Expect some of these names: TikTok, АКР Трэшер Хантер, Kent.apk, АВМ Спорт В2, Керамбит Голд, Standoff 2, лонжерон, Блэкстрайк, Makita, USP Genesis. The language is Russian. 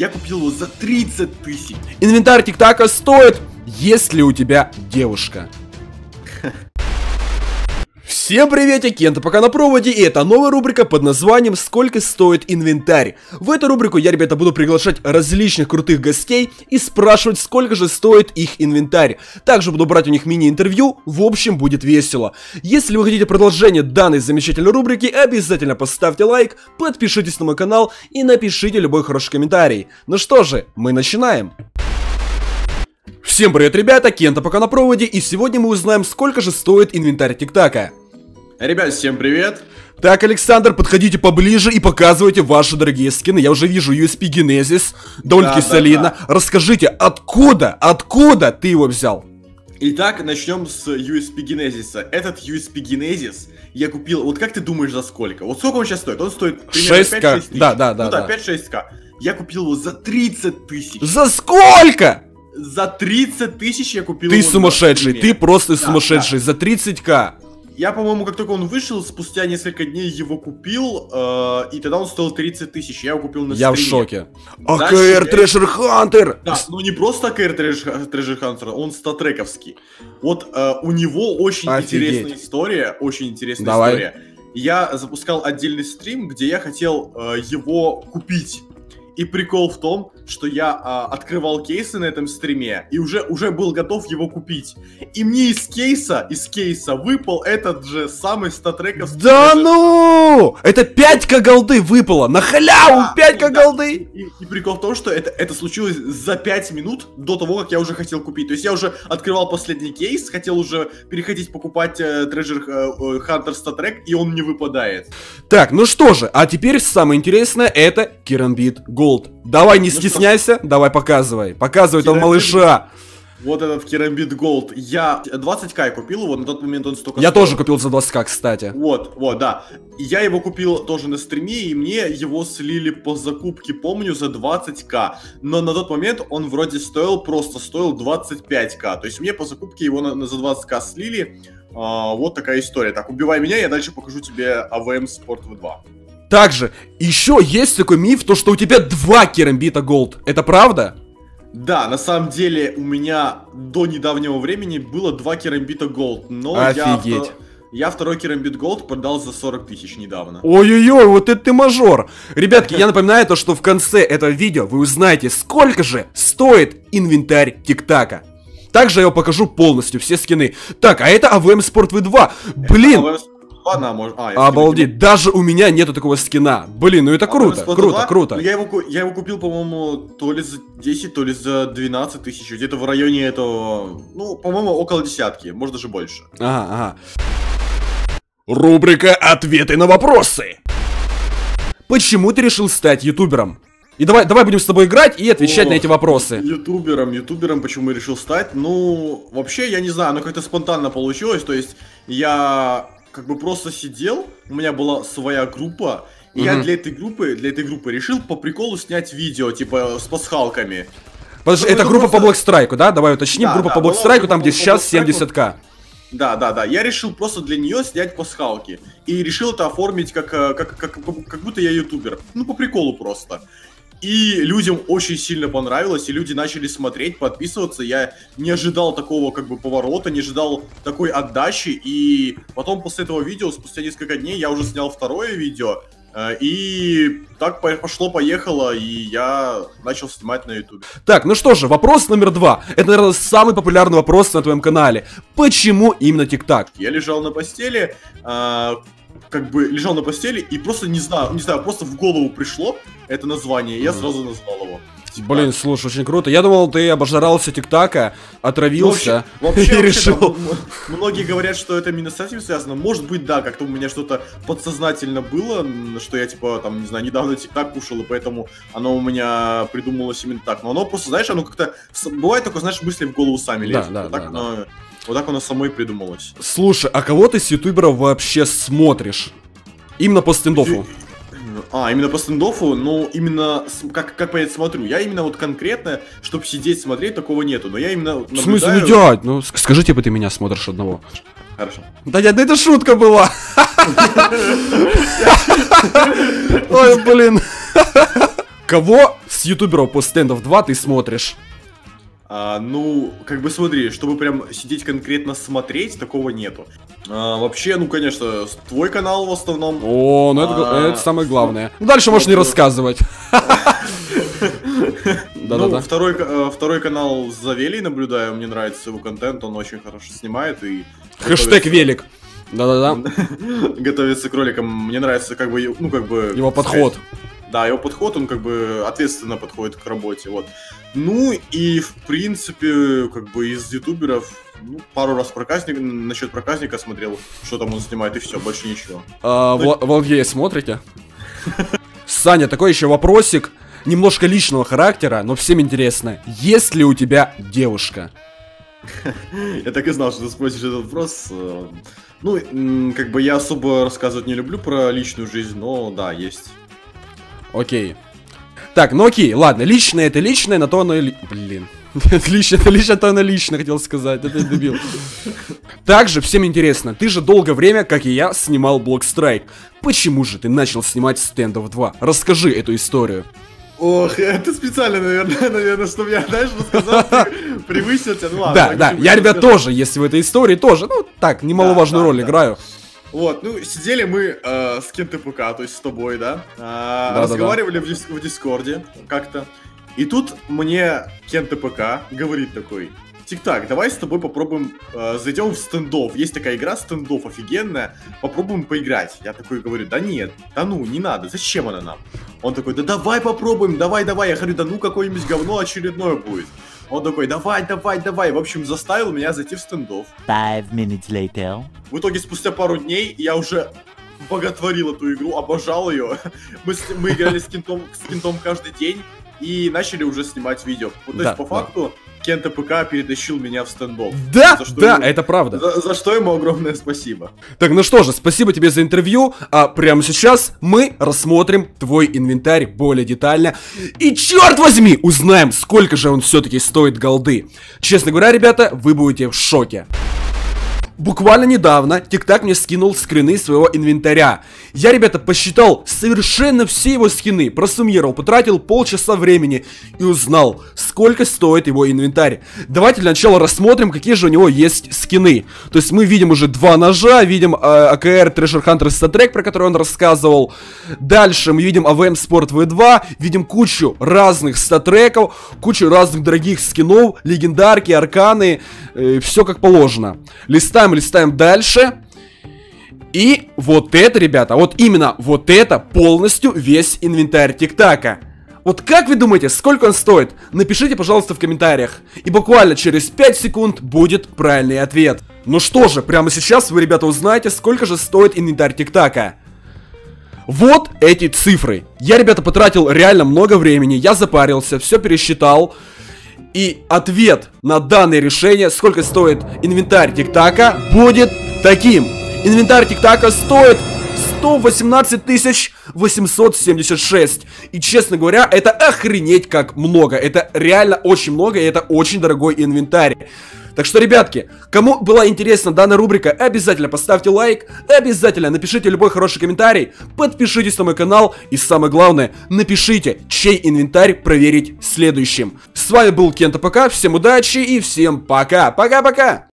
Я купил его за 30 тысяч. Инвентарь Тик-Така стоит, если у тебя девушка. Всем привет, я Кент.apk на проводе, и это новая рубрика под названием «Сколько стоит инвентарь?». В эту рубрику я, ребята, буду приглашать различных крутых гостей и спрашивать, сколько же стоит их инвентарь. Также буду брать у них мини-интервью, в общем, будет весело. Если вы хотите продолжение данной замечательной рубрики, обязательно поставьте лайк, подпишитесь на мой канал и напишите любой хороший комментарий. Ну что же, мы начинаем. Всем привет, ребята, Кент.apk на проводе, и сегодня мы узнаем, сколько же стоит инвентарь Тик-Така. Ребят, всем привет. Так, Александр, подходите поближе и показывайте ваши дорогие скины. Я уже вижу USP Genesis, довольно-таки солидно. Да. Расскажите, откуда ты его взял? Итак, начнем с USP Genesis. Этот USP Genesis я купил, вот как ты думаешь, за сколько? Вот сколько он сейчас стоит? Он стоит примерно 5-6 тысяч. Да. 5-6к. Я купил его за 30 тысяч. За сколько? За 30 тысяч я купил его. Ты сумасшедший, ты просто сумасшедший, за 30к. Я, по-моему, как только он вышел, спустя несколько дней его купил, и тогда он стоил 30 тысяч, я его купил на стриме. Я в шоке. АКР Трэшер Хантер! Да, ну не просто АКР Трэшер Хантер, он статрековский. Вот у него очень интересная история, Я запускал отдельный стрим, где я хотел его купить. И прикол в том, что я открывал кейсы на этом стриме и уже был готов его купить. И мне из кейса выпал этот же самый статтреков. Да ну! Это 5к голды выпало! На халяву! 5к голды! И прикол в том, что это случилось за 5 минут до того, как я уже хотел купить. То есть я уже открывал последний кейс, хотел уже переходить покупать Treasure Hunter статтрек, и он не выпадает. Так, ну что же, а теперь самое интересное — это Керамбит Голд. Давай, не стесняйся, давай показывай. Показывай этого малыша. Вот этот Керамбит Голд. Я 20к купил его, на тот момент он столько стоил. Я тоже купил за 20к, кстати. Вот, да. Я его купил тоже на стриме, и мне его слили по закупке, помню, за 20к. Но на тот момент он вроде стоил 25к. То есть мне по закупке его за 20к слили. Вот такая история. Так, убивай меня, я дальше покажу тебе АВМ Спорт В2. Также, еще есть такой миф, то что у тебя два Керамбита Голд. Это правда? Да, на самом деле у меня до недавнего времени было два Керамбита Голд. Но я второй Керамбит Голд продал за 40 тысяч недавно. Ой-ой-ой, вот это ты мажор. Ребятки, я напоминаю то, что в конце этого видео вы узнаете, сколько же стоит инвентарь Тик-Така. Также я его покажу полностью, все скины. Так, а это АВМ Спорт В2. Блин. Обалдеть, даже у меня нету такого скина. Блин, ну это круто. Я его купил, по-моему, то ли за 10, то ли за 12 тысяч. Где-то в районе этого, ну, по-моему, около десятки, может даже больше. Рубрика «Ответы на вопросы». Почему ты решил стать ютубером? И давай будем с тобой играть и отвечать на эти вопросы. Ютубером почему я решил стать? Ну, вообще, я не знаю, оно как-то спонтанно получилось. То есть я... как бы просто сидел, у меня была своя группа, и я для этой группы решил по приколу снять видео, типа, с пасхалками. Подожди, это группа по Блэкстрайку, да? Давай уточним, группа по Блэкстрайку, там, где сейчас 70к. Да, я решил просто для нее снять пасхалки. И решил это оформить как будто я ютубер. Ну, по приколу просто. И людям очень сильно понравилось, и люди начали смотреть, подписываться. Я не ожидал такого как бы поворота, не ожидал такой отдачи. И потом после этого видео, спустя несколько дней, я уже снял второе видео. И так пошло-поехало, и я начал снимать на YouTube. Так, ну что же, вопрос номер 2. Это, наверное, самый популярный вопрос на твоем канале. Почему именно Тик-Так? Я лежал на постели... и просто не знаю, просто в голову пришло это название, и я сразу назвал его. Блин, слушай, очень круто. Я думал, ты обожрался Тик-Така, отравился и решил. Многие говорят, что это именно с этим связано. Может быть, да, как-то у меня что-то подсознательно было, что я, типа, там, не знаю, недавно Тик-Так кушал, и поэтому оно у меня придумалось именно так. Но оно просто, знаешь, оно как-то... Бывает такое, знаешь, мысли в голову сами лезут. Вот так оно самой придумалось. Слушай, а кого ты с ютуберов вообще смотришь? Именно по стендофу. Именно по стендофу, но именно, как понять, смотрю. Я именно вот конкретно, чтобы сидеть смотреть, такого нету. Но я именно наблюдаю... В смысле, дядь? Ну, скажи, типа, ты меня смотришь одного. Хорошо. Да, дядь, да это шутка была. Ой, блин. Кого с ютуберов по Standoff 2 ты смотришь? Ну, как бы смотри, чтобы прям сидеть конкретно смотреть, такого нету. Вообще, ну, конечно, твой канал в основном. О, ну это самое главное. Ну, дальше можешь не рассказывать. Ну, второй канал за Велей наблюдаю, мне нравится его контент, он очень хорошо снимает и... Хэштег велик. Да-да-да. Готовится к роликам, мне нравится как бы, ну, как бы... Его подход. Да, его подход, он как бы ответственно подходит к работе, вот. Ну и в принципе, как бы из ютуберов, ну, пару раз проказник, насчет проказника смотрел, что там он снимает, и все, больше ничего. Владей смотрите? Саня, такой еще вопросик, немножко личного характера, но всем интересно, есть ли у тебя девушка? Я так и знал, что ты спросишь этот вопрос. Ну, как бы я особо рассказывать не люблю про личную жизнь, но да, есть. Окей. Так, ну окей, ладно, личное это личное, на то оно и... Блин. Личное это личное, на то оно личное, хотел сказать, это дебил. Также всем интересно, ты же долгое время, как и я, снимал Блэкстрайк. Почему же ты начал снимать Standoff 2? Расскажи эту историю. Ох, это специально, наверное, чтобы я, знаешь, рассказал, превысил тебя, ну ладно. Да, да, я, ребят, тоже, если в этой истории, тоже, ну так, немаловажную роль играю. Вот, ну, сидели мы с Кент.apk, то есть с тобой, да, разговаривали в Дискорде как-то, и тут мне Кент.apk говорит такой: «Тик-так, давай с тобой попробуем, зайдем в Standoff, есть такая игра Standoff офигенная, попробуем поиграть». Я такой говорю: «Да нет, да ну, не надо, зачем она нам?» Он такой: «Да давай попробуем, давай-давай». Я говорю: «Да ну, какое-нибудь говно очередное будет». Он такой: давай. В общем, заставил меня зайти в Standoff. 5 minutes later. В итоге, спустя пару дней, я уже боготворил эту игру, обожал ее. Мы играли с Кентом каждый день и начали уже снимать видео. Вот, то есть, по факту, Кент.apk перетащил меня в Standoff. Да, да, это правда. За что ему огромное спасибо. Так, ну что же, спасибо тебе за интервью. А прямо сейчас мы рассмотрим твой инвентарь более детально. И черт возьми, узнаем, сколько же он все-таки стоит голды. Честно говоря, ребята, вы будете в шоке. Буквально недавно TikTok мне скинул скрины своего инвентаря. Я, ребята, посчитал совершенно все его скины, просуммировал, потратил полчаса времени и узнал, сколько стоит его инвентарь. Давайте для начала рассмотрим, какие же у него есть скины. То есть мы видим уже 2 ножа, видим АКР Трэшер Хантер саундтрек, про который он рассказывал. Дальше мы видим АВМ Спорт В2, видим кучу разных саундтреков, кучу разных дорогих скинов, легендарки, арканы, все как положено. Листаем дальше. И вот это, ребята, вот именно вот это полностью весь инвентарь TikTok. Вот как вы думаете, сколько он стоит? Напишите, пожалуйста, в комментариях. И буквально через 5 секунд будет правильный ответ. Ну что же, прямо сейчас вы, ребята, узнаете, сколько же стоит инвентарь TikTok. Вот эти цифры. Я, ребята, потратил реально много времени, я запарился, все пересчитал. И ответ на данное решение, сколько стоит инвентарь TikTok, будет таким. Инвентарь TikTok стоит 118 876. И, честно говоря, это охренеть как много. Это реально очень много, и это очень дорогой инвентарь. Так что, ребятки, кому была интересна данная рубрика, обязательно поставьте лайк, обязательно напишите любой хороший комментарий, подпишитесь на мой канал и, самое главное, напишите, чей инвентарь проверить следующим. С вами был Кент.apk, всем удачи и всем пока. Пока-пока!